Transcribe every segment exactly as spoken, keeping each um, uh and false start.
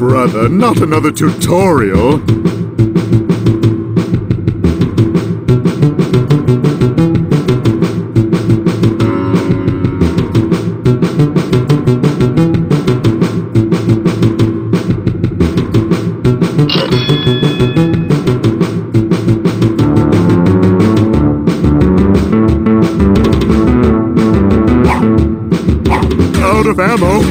brother, not another tutorial! Out of ammo. No.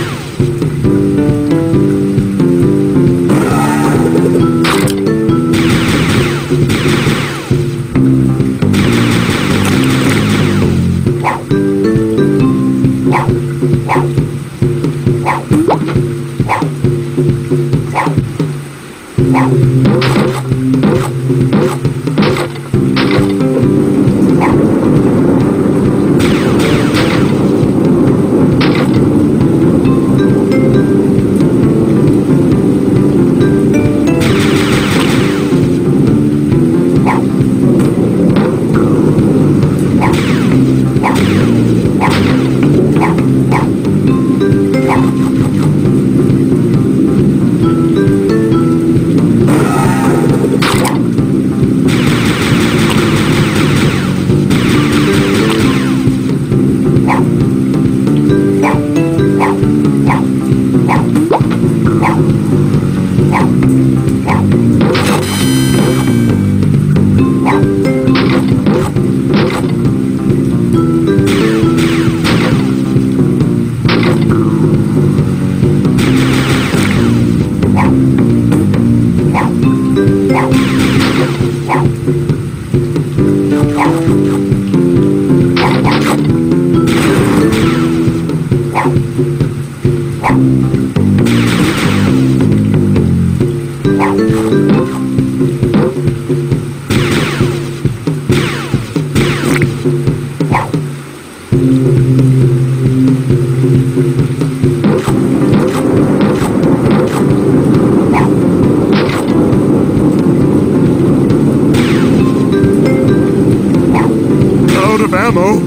ammo.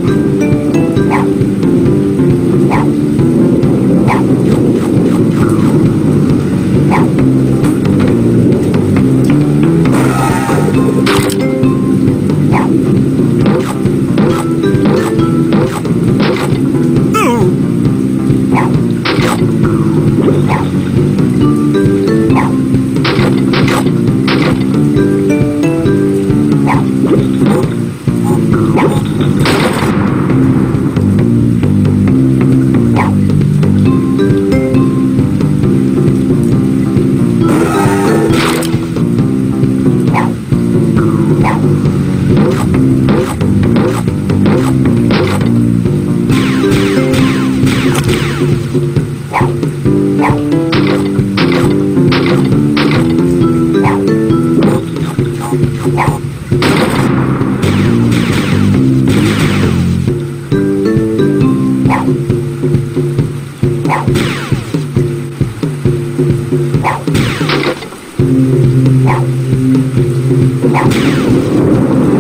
Wow.